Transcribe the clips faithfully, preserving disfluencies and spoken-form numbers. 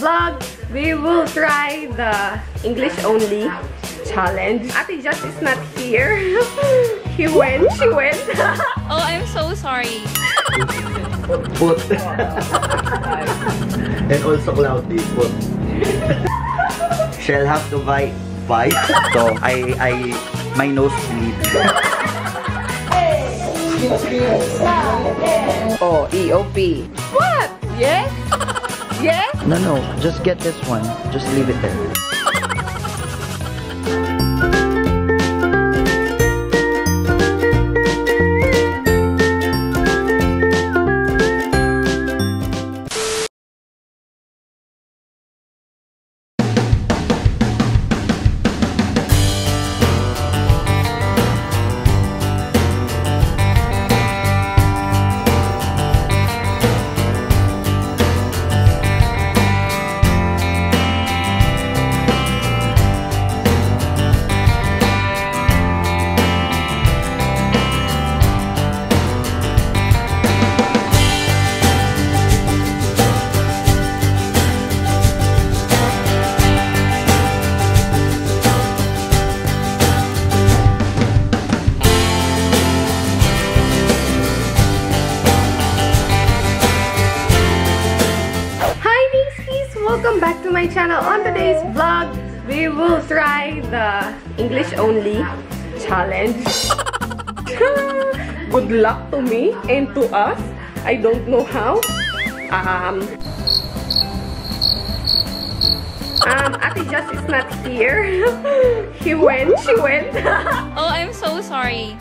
vlog, we will try the English only challenge. Ate Jess is not here. He went, she went. Oh, I'm so sorry. Put. And also Cloudy, put. She'll have to buy five. So I, I, my nose bleeds. Oh, E O P. What? Yes? Yes? No, no. Just get this one. Just leave it there. Channel. On today's vlog, we will try the English only challenge. Good luck to me and to us. I don't know how. Um, um Ate Jess is not here. He went, she went. Oh, I'm so sorry.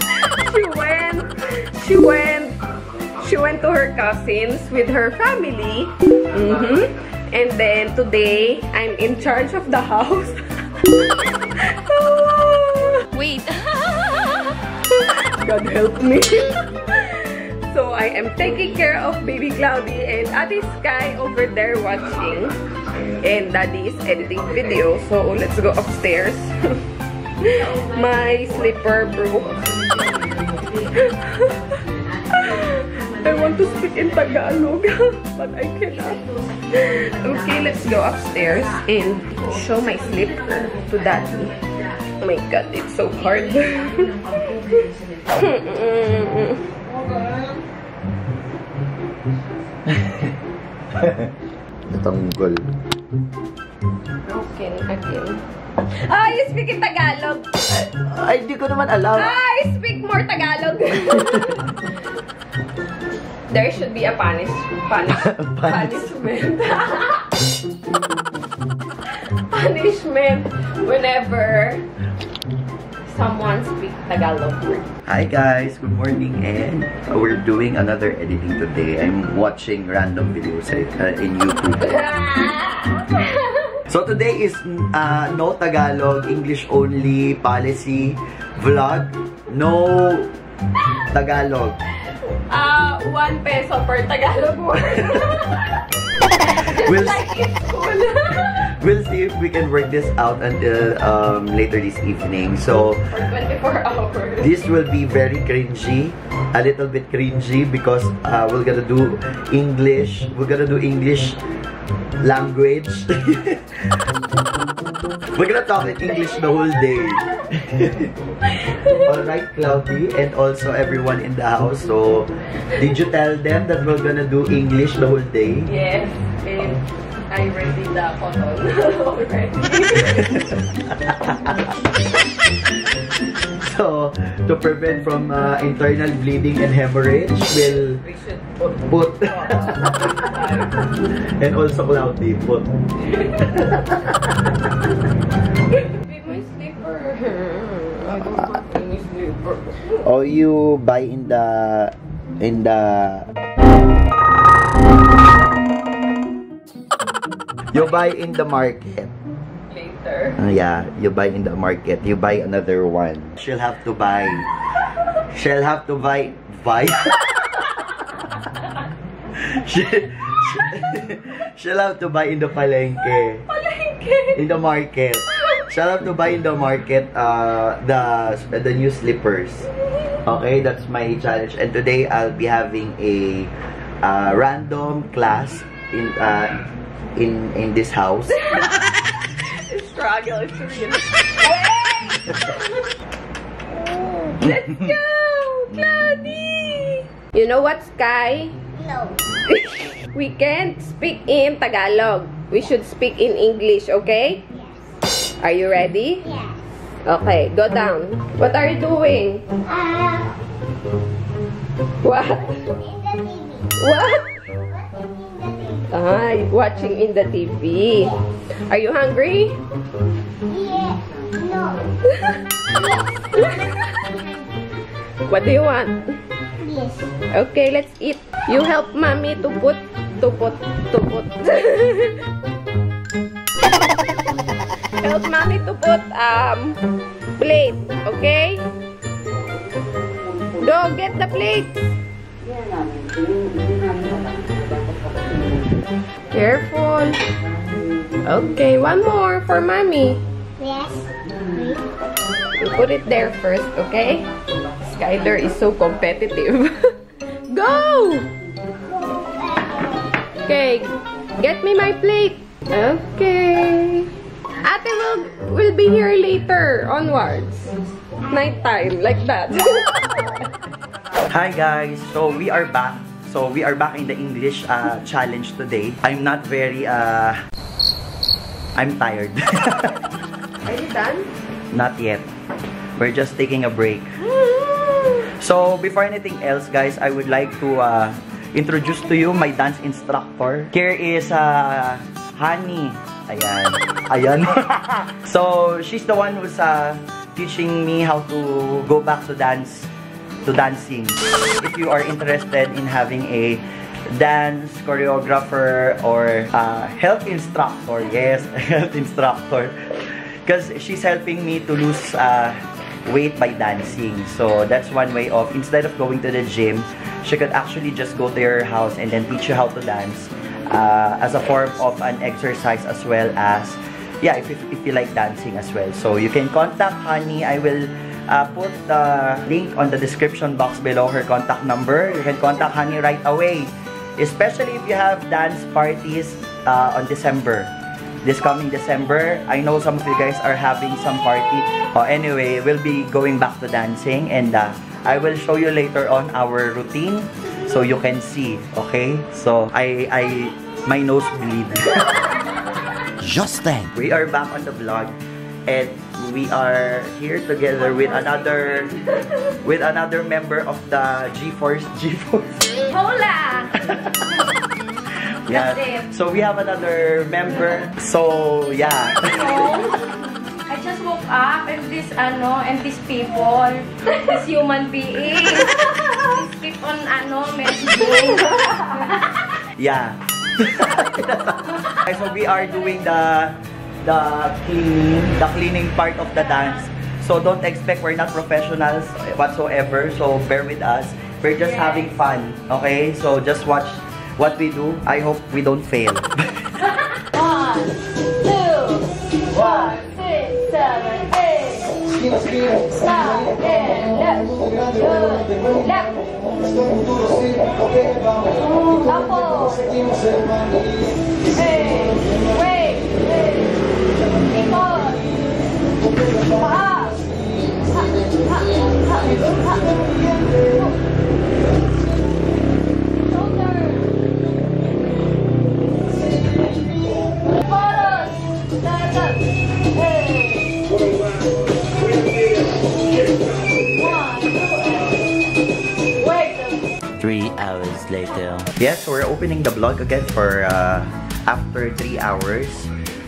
She went, she went, she went to her cousins with her family. Mm-hmm. And then today, I'm in charge of the house. Wait. God help me. So I am taking care of baby Cloudy and Adi Sky over there watching. And Daddy is editing video. So let's go upstairs. My slipper broke. I want to speak in Tagalog, but I cannot. Okay, let's go upstairs and show my slipper to Daddy. Oh my God, it's so hard. Natanggol. Okay, okay. Oh, you speak in Tagalog! Ay, di ko naman alam. I speak more Tagalog. There should be a punish, punish, punishment. Punishment whenever someone speaks Tagalog. Hi guys, good morning, and we're doing another editing today. I'm watching random videos in YouTube. So today is uh, no Tagalog, English only policy vlog. No Tagalog. Uh, one peso per Tagalog word. We'll, like we'll see if we can work this out until um, later this evening. So for twenty-four hours. This will be very cringy, a little bit cringy because uh, we're gonna do English. We're gonna do English language. We're gonna talk in English the whole day. Alright, Cloudy, and also everyone in the house. So, did you tell them that we're gonna do English the whole day? Yes, and I ready the photo already. So, to prevent from uh, internal bleeding and hemorrhage, we'll we should put. put. And also Cloudy, put. Or you buy in the in the you buy in the market later. Uh, yeah, you buy in the market. You buy another one. She'll have to buy. She'll have to buy. Buy. she, she, she'll have to buy in the palengke. Palengke. In the market. She'll have to buy in the market uh, the the new slippers. Okay, that's my challenge. And today I'll be having a uh, random class in uh, in in this house. Struggle. Let's go, Cloudy. You know what, Sky? No. We can't speak in Tagalog. We should speak in English, okay? Yes. Are you ready? Yes. Okay, go down. What are you doing? Uh, what? In the T V. What? Ah, watching in the T V. Yes. Are you hungry? Yeah. No. What do you want? Yes. Okay, let's eat. You help mommy to put, to put, to put. Help mommy to put um plate, okay? Go get the plate. Careful. Okay, one more for mommy. Yes. You put it there first, okay? Skyler is so competitive. Go! Okay, get me my plate. Okay. Ate will will be here later onwards. Night time, like that. Hi guys, so we are back. So we are back in the English uh, challenge today. I'm not very uh. I'm tired. Are you done? Not yet. We're just taking a break. So, before anything else, guys, I would like to uh, introduce to you my dance instructor. Here is uh, Honey. Ayan. Ayan. So, she's the one who's uh, teaching me how to go back to dance, to dancing. If you are interested in having a dance choreographer or uh, health instructor, yes, health instructor, because she's helping me to lose uh, weight by dancing. So that's one way of, instead of going to the gym, she could actually just go to your house and then teach you how to dance uh, as a form of an exercise, as well as, yeah, if, if, if you like dancing as well. So you can contact Honey. I will uh, put the link on the description box below, her contact number. You can contact Honey right away, especially if you have dance parties uh, on December. This coming December, I know some of you guys are having some party. Oh, anyway, we'll be going back to dancing, and uh, I will show you later on our routine so you can see, okay? So, I, I, my nose bleeds. Just then. We are back on the vlog, and we are here together with another, with another member of the G Force. G Force. Hola! Yeah. So we have another member. So yeah. I just woke up, and this ano, and these people, these human beings, these keep on ano messaging. Yeah. So we are doing the the cleaning, the cleaning part of the dance. So don't expect we're not professionals whatsoever. So bear with us. We're just yes. having fun. Okay. So just watch what we do. I hope we don't fail. One, two, one, six, seven, eight. Stop and left. Good. Left. Double. Hey. Wait. Because. Up. Up. Up. Up. Three hours later. Yes, we're opening the vlog again for uh, after three hours.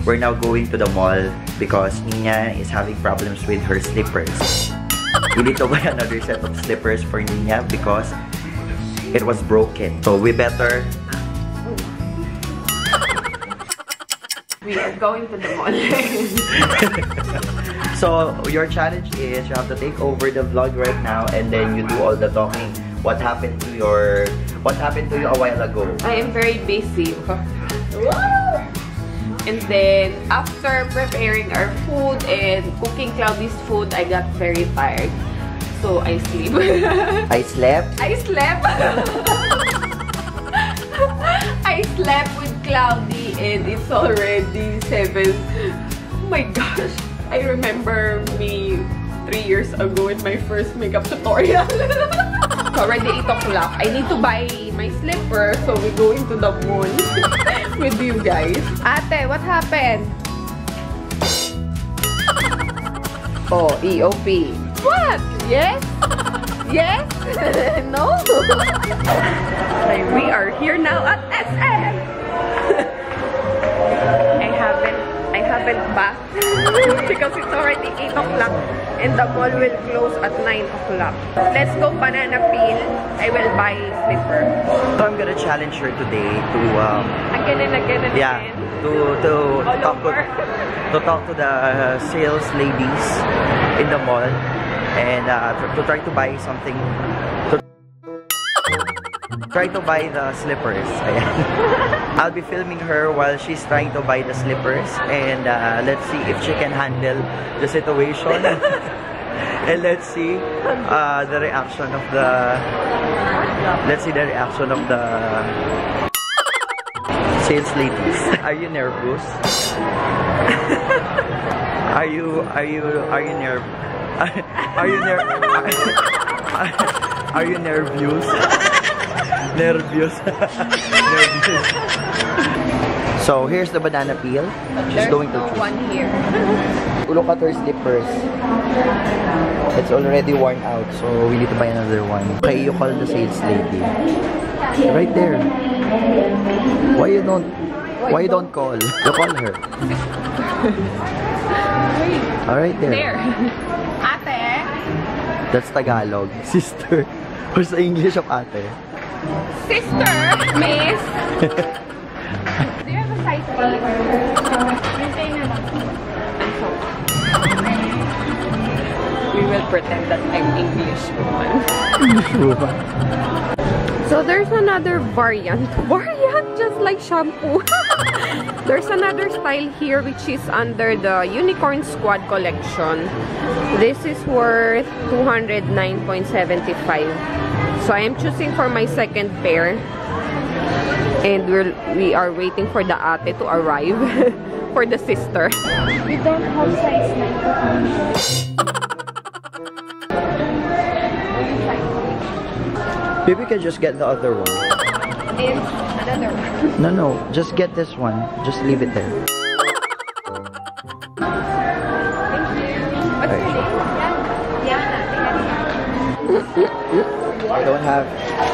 We're now going to the mall because Nina is having problems with her slippers. We need to buy another set of slippers for Nina because it was broken. So we better... We are going to the mall. So your challenge is you have to take over the vlog right now, and then you do all the talking. What happened to your what happened to you a while ago? I am very busy. And then after preparing our food and cooking Cloudy's food, I got very tired. So I sleep. I slept? I slept. I slept with Cloudy. and it's already seven. Oh my gosh, I remember me three years ago in my first makeup tutorial. It's already eight o'clock. I need to buy my slipper, so we go into the mall with you guys. Ate, what happened? Oh, E O P. What? Yes? Yes? No? Okay, we are here now at S M! I haven't, I haven't bathed because it's already eight o'clock and the mall will close at nine o'clock. Let's go banana peel. I will buy slipper. So I'm gonna challenge her today to... Um, again and again and yeah, again. To, to, talk to, to talk to the uh, sales ladies in the mall. And uh, to, to try to buy something, to try to buy the slippers. I'll be filming her while she's trying to buy the slippers, and uh, let's see if she can handle the situation. And let's see uh, the reaction of the. Let's see the reaction of the. Sales ladies, are you nervous? Are you are you are you nervous? Are you ner are you nervous? Nervous. Nervous. So here's the banana peel. She's going to choose. There's no one here. Look at her slippers. It's already worn out, so we need to buy another one. Okay, you call the sales lady. Right there. Why you don't? Why you don't call? You call her. All right there. There. Ate. That's Tagalog. Sister. What's the English of ate? Sister. Miss. Do you have a size eight? We will pretend that I'm English woman. English woman. So there's another variant. Variant just like shampoo. There's another style here which is under the Unicorn Squad collection. This is worth two hundred nine seventy-five. So I am choosing for my second pair. And we're, we are waiting for the ate to arrive. For the sister. We don't have size nine. Maybe we can just get the other one. This. No, no, just get this one. Just leave it there. Thank you. What's your name? Yeah. I don't have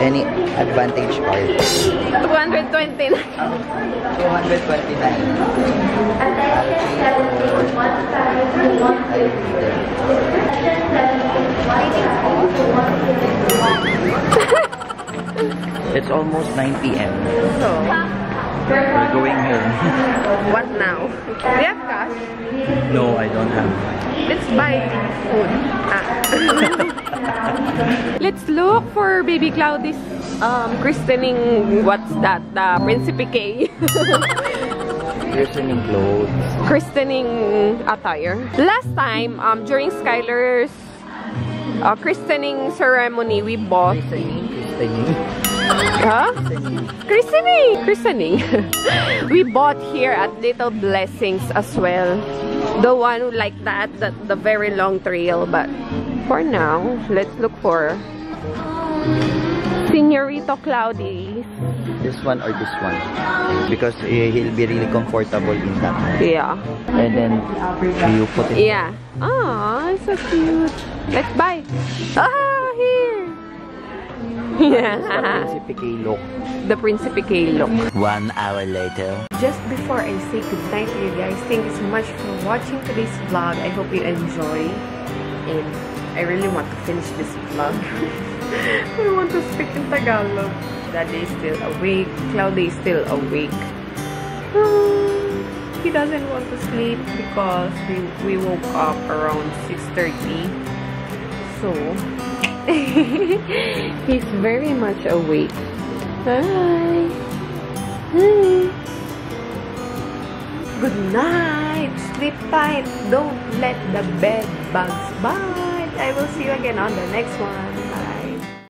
any advantage card. two hundred twenty-nine. two hundred twenty-nine. It's almost nine p m So we're going home. What now? Do you have cash? No, I don't have. Let's buy food. Ah. Let's look for baby Cloudy's um, christening. What's that? The Principe K. Christening clothes. Christening attire. Last time, um, during Skyler's uh, christening ceremony, we bought. Christening. Christening. Huh? Christening! Christening! We bought here at Little Blessings as well. The one who liked that, the, the very long trail. But for now, let's look for Señorito Cloudy. This one or this one? Because he'll be really comfortable in that one. Yeah. And then you put it. Yeah. Aw, so cute. Let's buy. Ah, here! Yeah. The Principe K look. The Principe K look. One hour later. Just before I say goodnight to you guys, thank you so much for watching today's vlog. I hope you enjoy. And I really want to finish this vlog. I want to speak in Tagalog. Daddy is still awake. Cloudy is still awake. He doesn't want to sleep because we, we woke up around six thirty. So... he's very much awake. Hi. Hi. Good night. Sleep tight. Don't let the bed bugs bite. I will see you again on the next one.